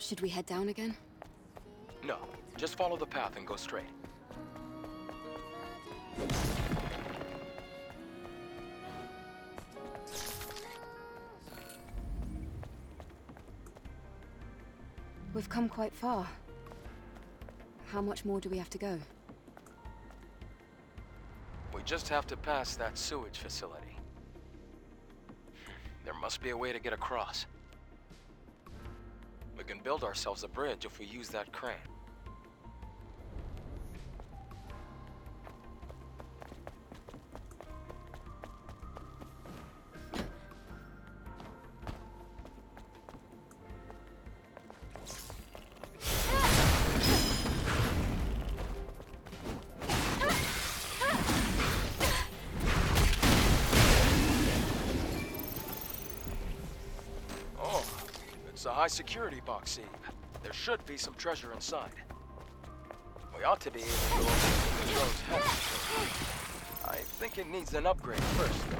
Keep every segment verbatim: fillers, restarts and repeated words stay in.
Should we head down again? No, just follow the path and go straight. We've come quite far. How much more do we have to go? We just have to pass that sewage facility. There must be a way to get across. We can build ourselves a bridge if we use that crane. It's a high security box, Eve. There should be some treasure inside. We ought to be able to open the road's head. I think it needs an upgrade first, though.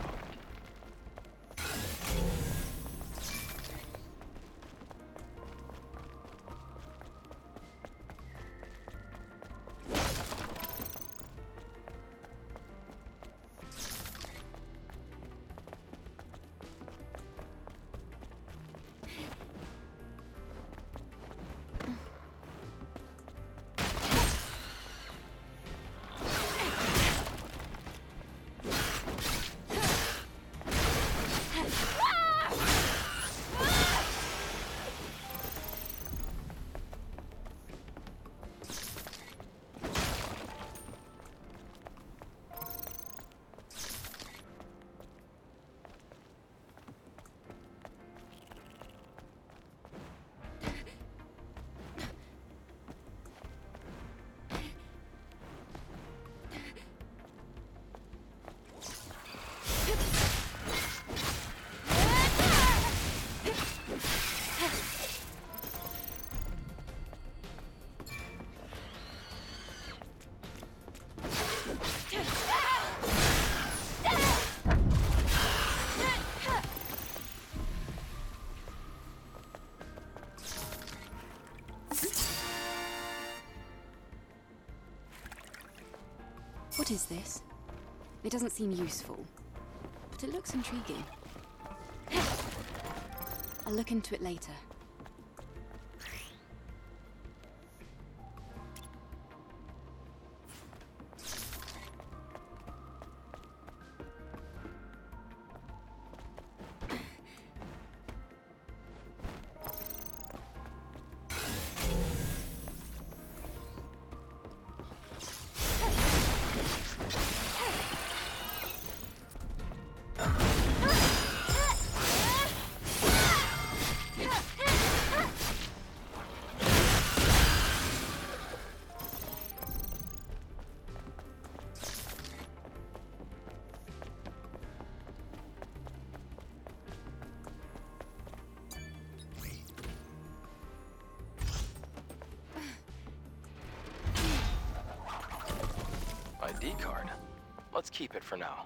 What is this? It doesn't seem useful, but it looks intriguing. I'll look into it later. I D card. Let's keep it for now.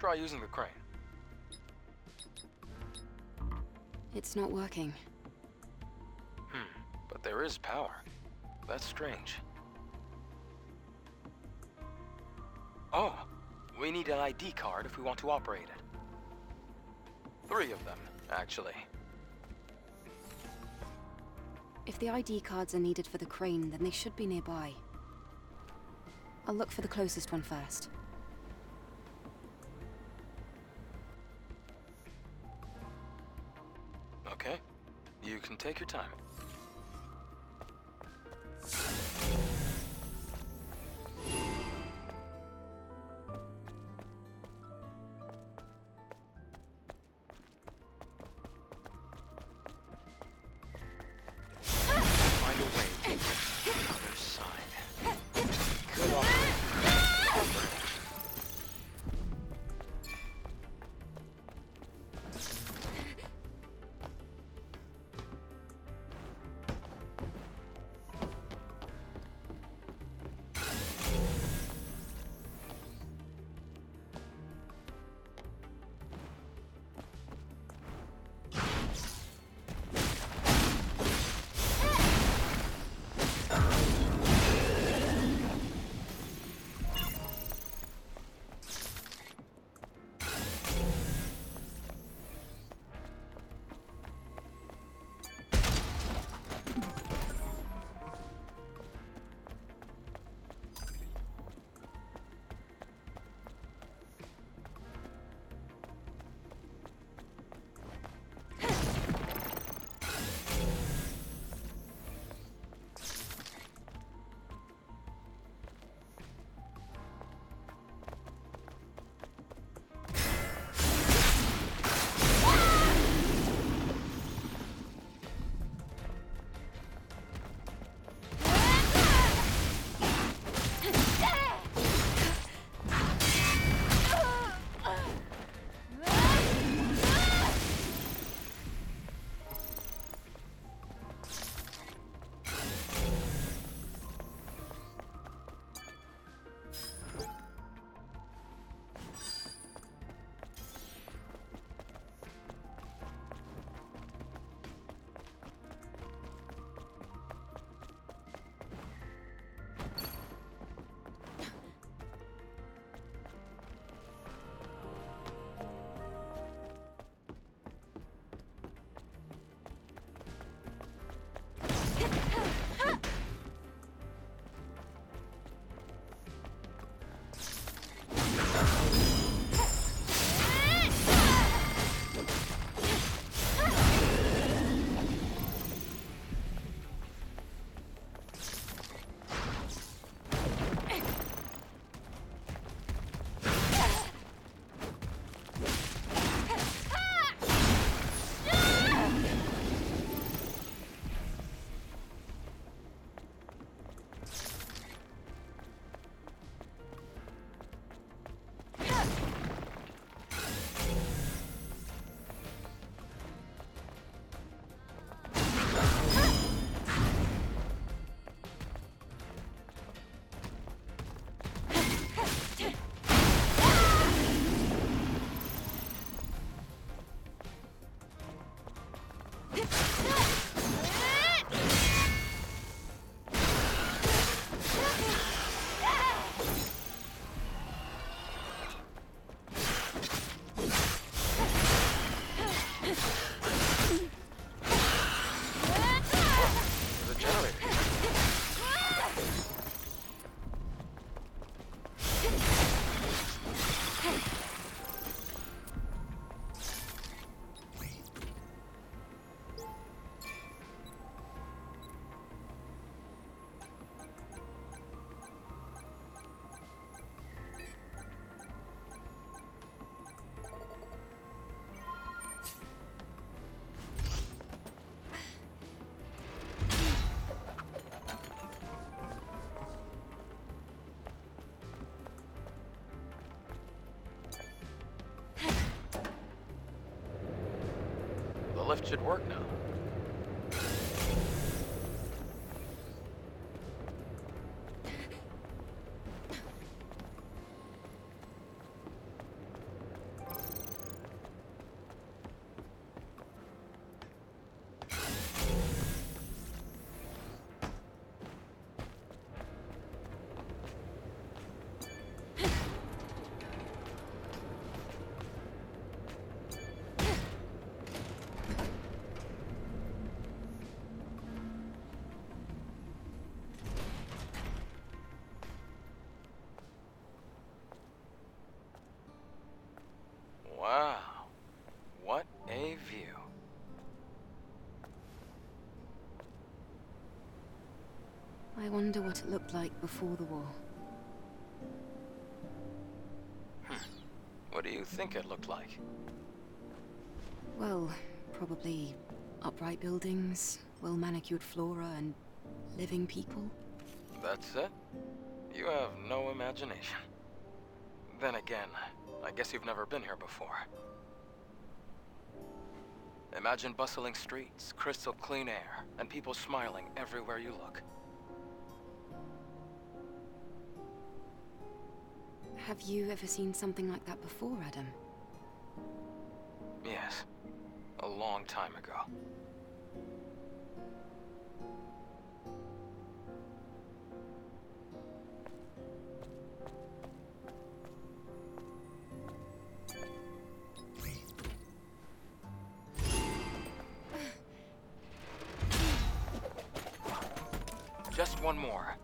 Try using the crane. It's not working. Hmm, but there is power. That's strange. Oh, we need an I D card if we want to operate it. Three of them, actually. If the I D cards are needed for the crane, then they should be nearby. I'll look for the closest one first. Take your time. That should work now. I wonder what it looked like before the war. Hmm. What do you think it looked like? Well, probably upright buildings, well-manicured flora, and living people. That's it? You have no imagination. Then again, I guess you've never been here before. Imagine bustling streets, crystal clean air, and people smiling everywhere you look. Have you ever seen something like that before, Adam? Yes, a long time ago. Just one more.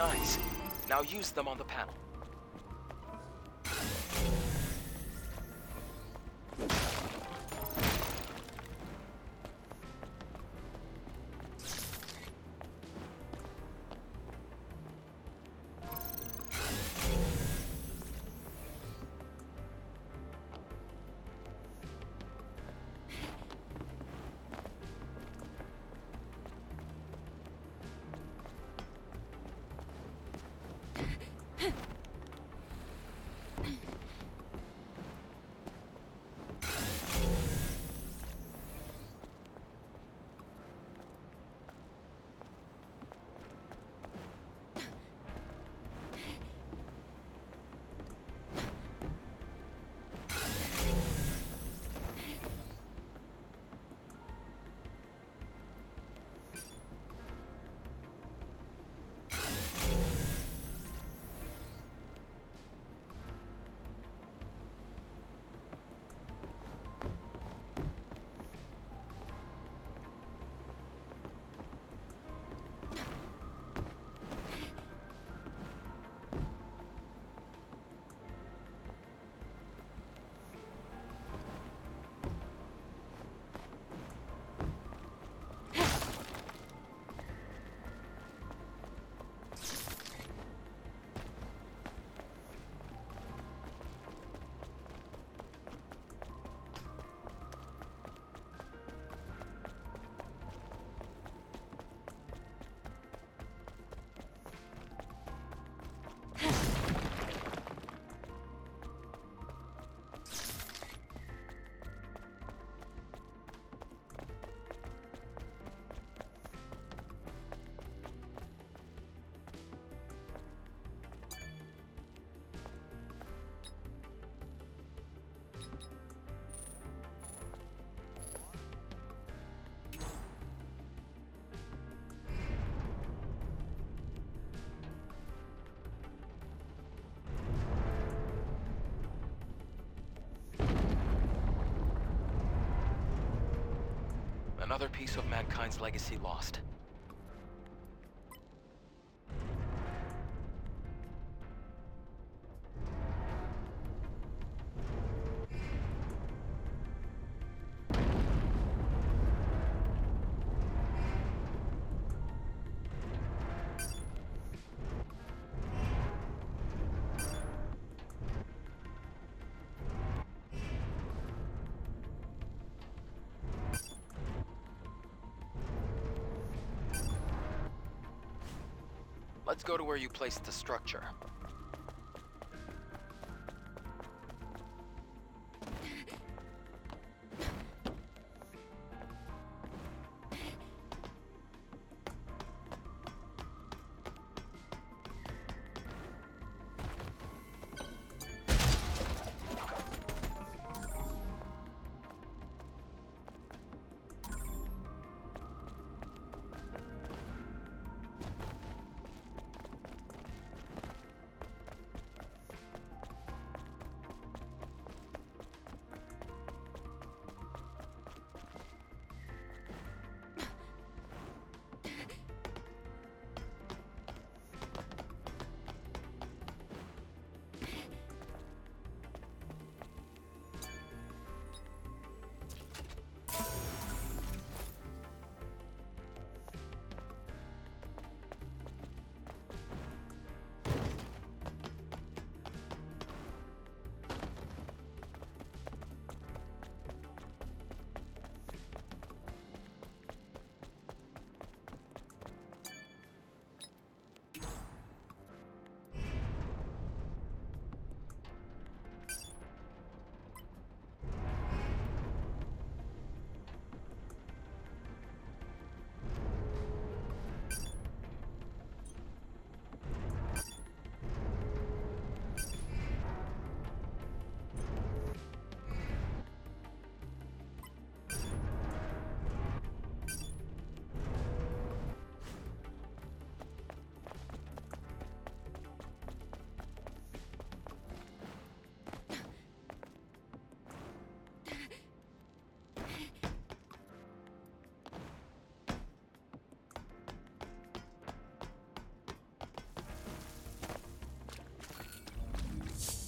Nice. Now use them on the panel. Another piece of mankind's legacy lost. Let's go to where you placed the structure.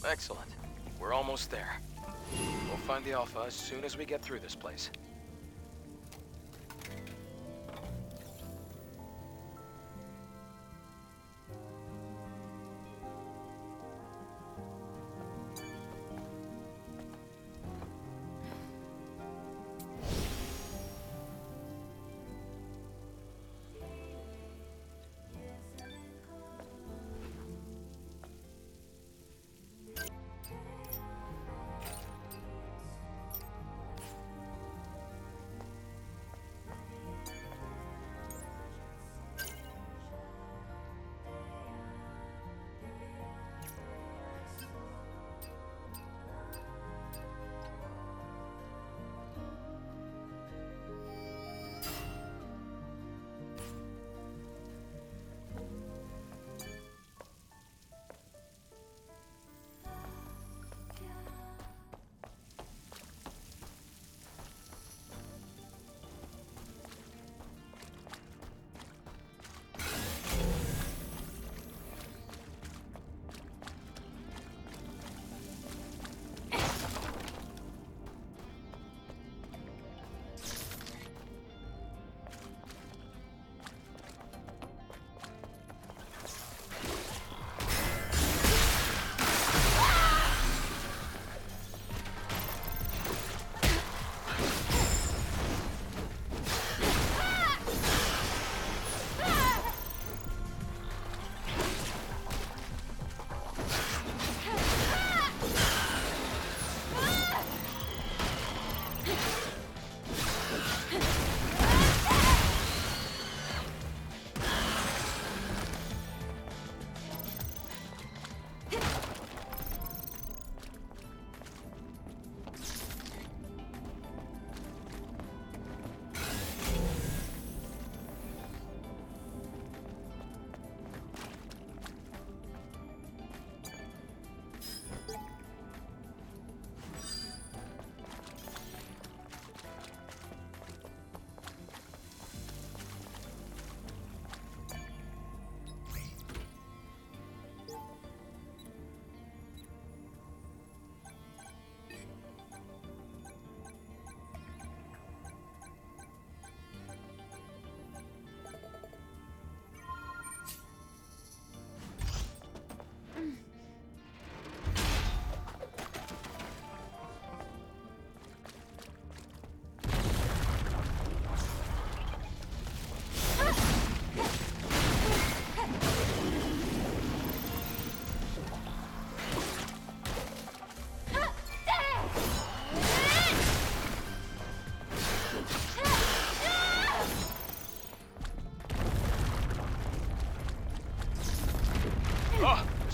Excellent. We're almost there. We'll find the Alpha as soon as we get through this place.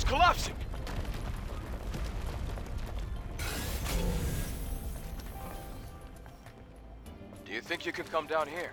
Collapsing! Do you think you could come down here?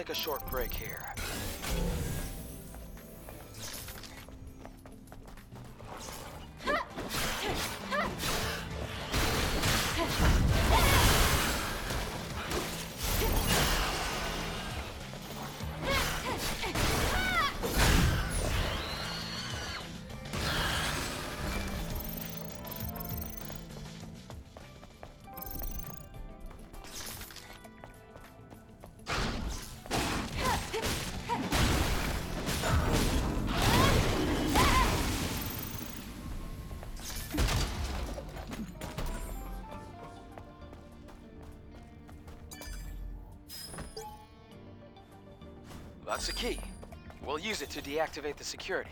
take a short break here. That's a key. We'll use it to deactivate the security.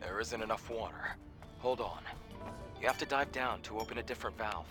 There isn't enough water. Hold on. You have to dive down to open a different valve.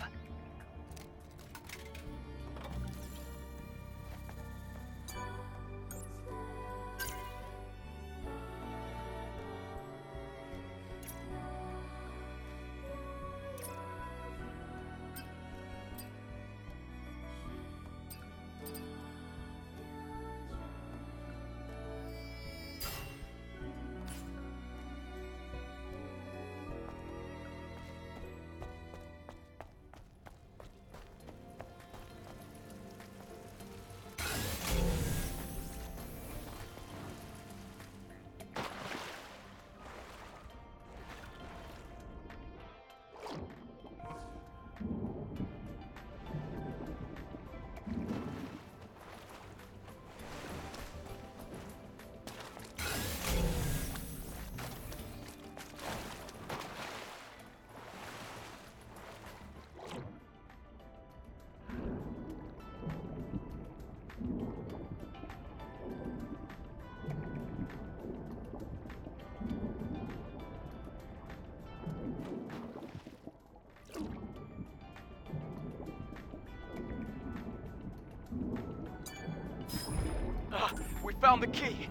Found the key.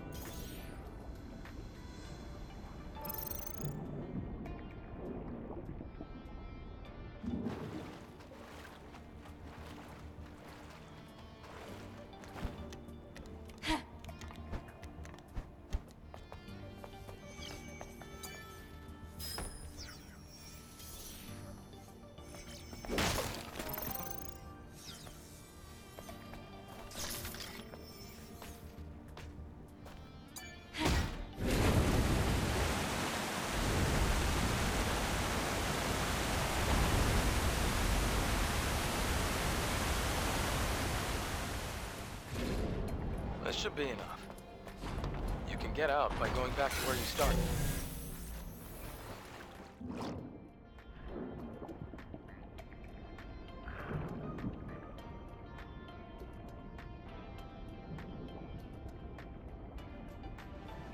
That should be enough. You can get out by going back to where you started.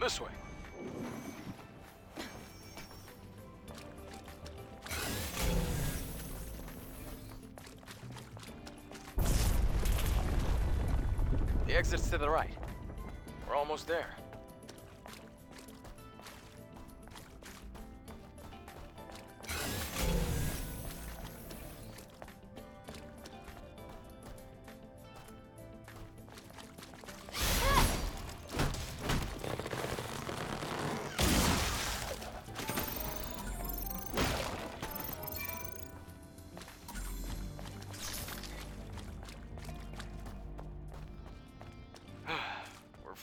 This way. To the right. We're We're almost there.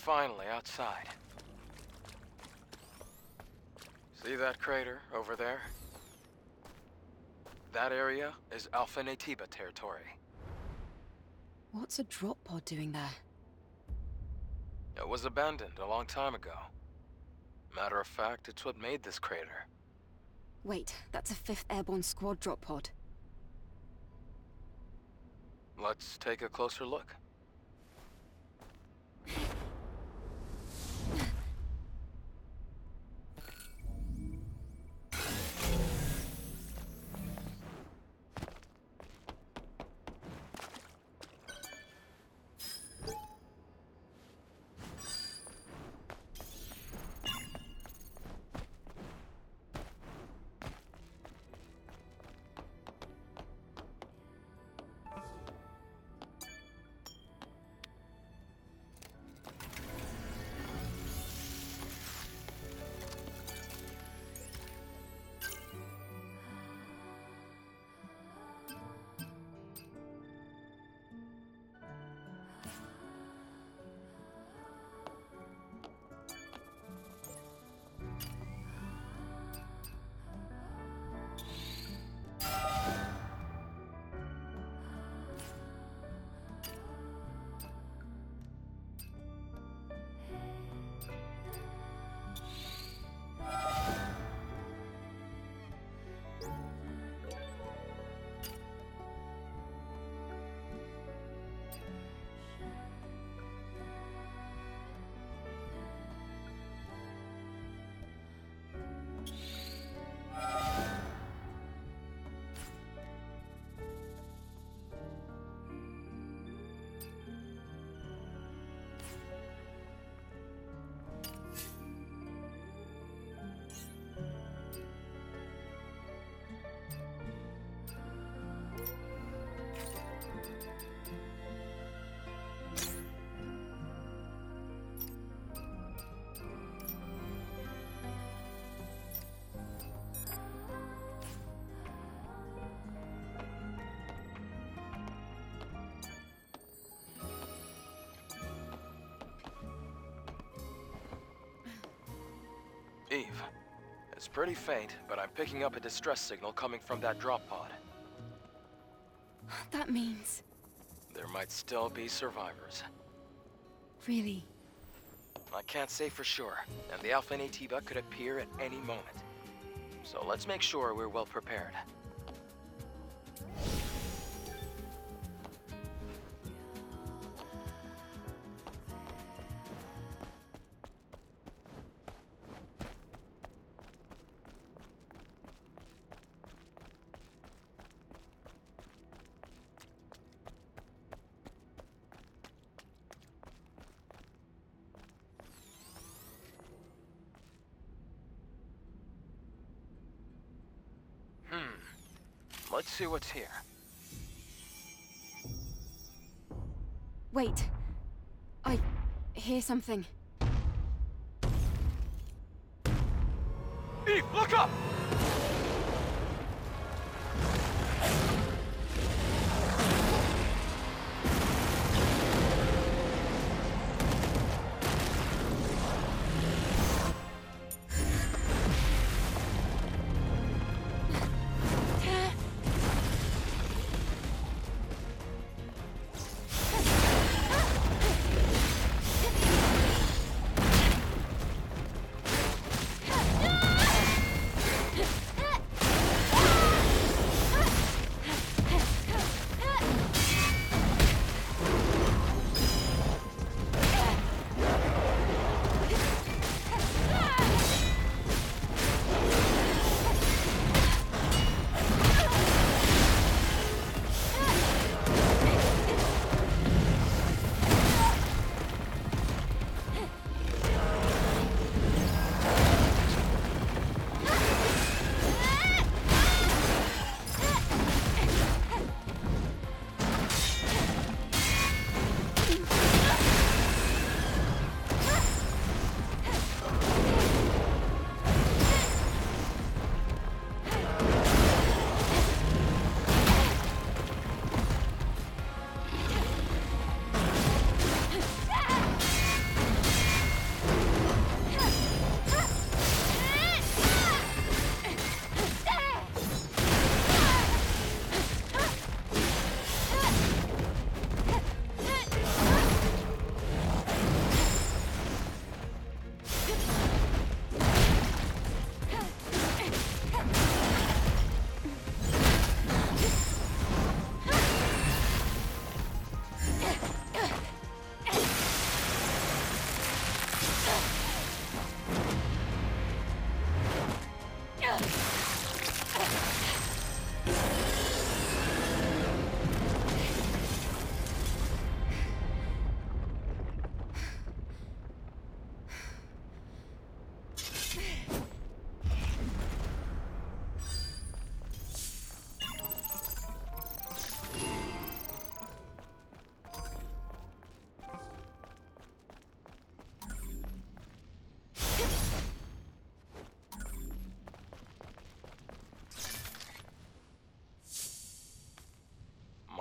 Finally outside. See that crater over there? That area is Alpha Naytiba territory. What's a drop pod doing there? It was abandoned a long time ago. Matter of fact, it's what made this crater. Wait, that's a fifth Airborne Squad drop pod. Let's take a closer look. Eve. It's pretty faint, but I'm picking up a distress signal coming from that drop pod. That means... there might still be survivors. Really? I can't say for sure, and the Alpha Naytiba could appear at any moment. So let's make sure we're well prepared. Let's see what's here. Wait. I hear something. Eve, look up!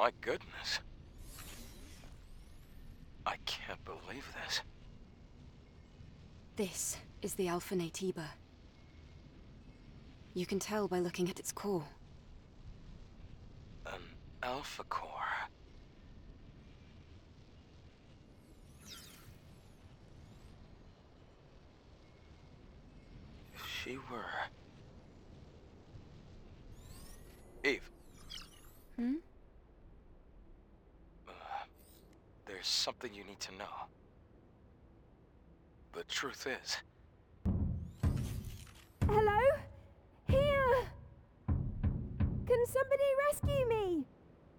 my goodness. I can't believe this. This is the Alpha Naytiba. You can tell by looking at its core. An alpha core. If she were... Eve. Hmm? Uh, there's something you need to know. The truth is... Hello? Here! Can somebody rescue me?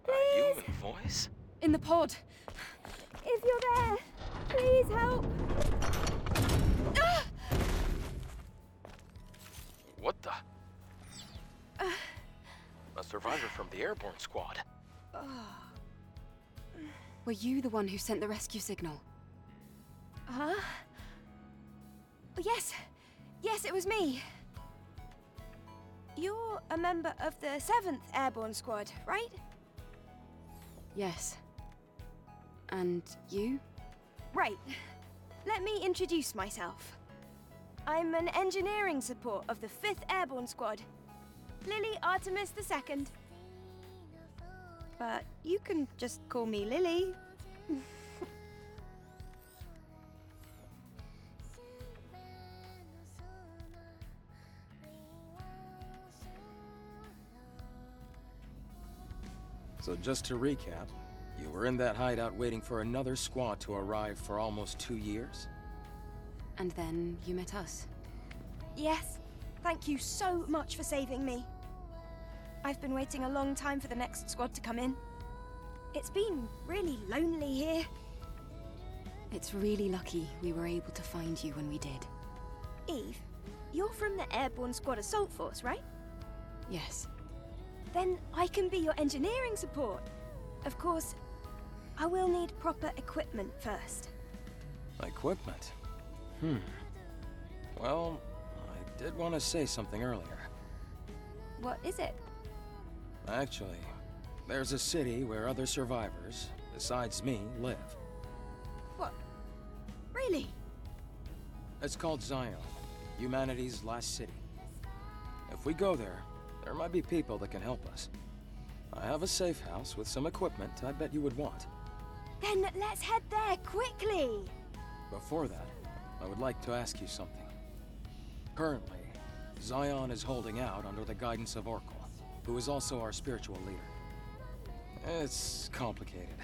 Please? A human voice? In the pod. If you're there, please help. Ah! What the? Uh. A survivor from the airborne squad. Oh. Were you the one who sent the rescue signal? Huh? Yes. Yes, it was me. You're a member of the seventh Airborne Squad, right? Yes. And you? Right. Let me introduce myself. I'm an engineering support of the fifth Airborne Squad, Lily Artemis the second. But you can just call me Lily. So just to recap, you were in that hideout waiting for another squad to arrive for almost two years? And then you met us. Yes, thank you so much for saving me. I've been waiting a long time for the next squad to come in. It's been really lonely here. It's really lucky we were able to find you when we did. Eve, you're from the Airborne Squad Assault Force, right? Yes. Then I can be your engineering support. Of course, I will need proper equipment first. Equipment? Hmm. Well, I did want to say something earlier. What is it? Actually, there's a city where other survivors, besides me, live. What? Really? It's called Zion, humanity's last city. If we go there, there might be people that can help us. I have a safe house with some equipment I bet you would want. Then let's head there quickly! Before that, I would like to ask you something. Currently, Zion is holding out under the guidance of Oracle, who is also our spiritual leader. It's complicated.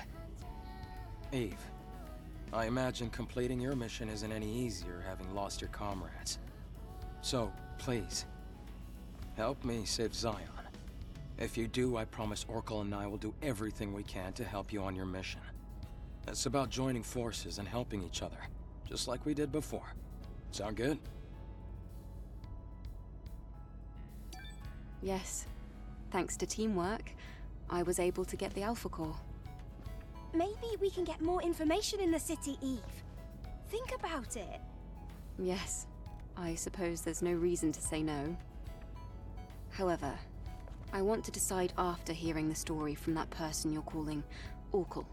Eve, I imagine completing your mission isn't any easier having lost your comrades. So, please, help me save Zion. If you do, I promise Oracle and I will do everything we can to help you on your mission. It's about joining forces and helping each other, just like we did before. Sound good? Yes. Thanks to teamwork, I was able to get the Alpha Core. Maybe we can get more information in the city, Eve. Think about it. Yes. I suppose there's no reason to say no. However, I want to decide after hearing the story from that person you're calling Oracle.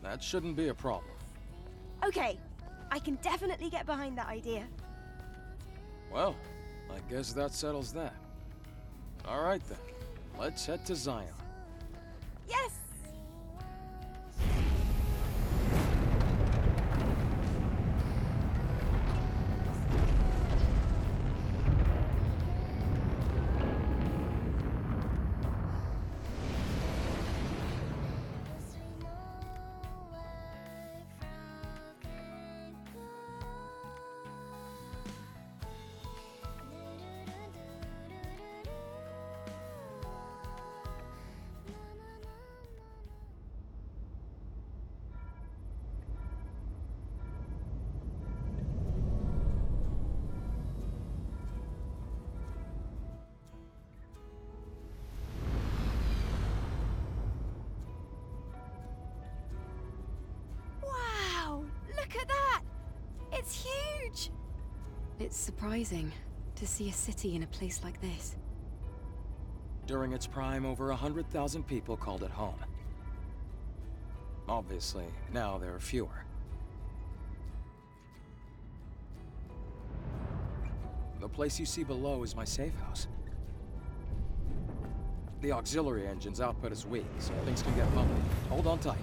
That shouldn't be a problem. Okay, I can definitely get behind that idea. Well, I guess that settles that. All right then, let's head to Zion. Yes! It's huge! It's surprising to see a city in a place like this. During its prime, over one hundred thousand people called it home. Obviously, now there are fewer. The place you see below is my safe house. The auxiliary engine's output is weak, so things can get bumpy. Hold on tight.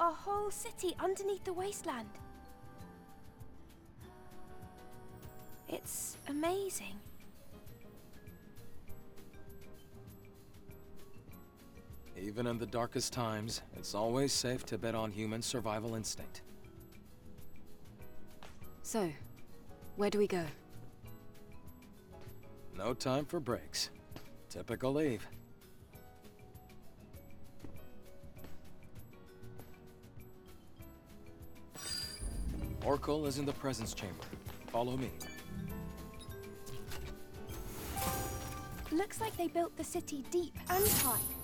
A whole city underneath the wasteland. It's amazing. Even in the darkest times, it's always safe to bet on human survival instinct. So, where do we go? No time for breaks. Typical Eve. Oracle is in the presence chamber. Follow me. Looks like they built the city deep and high.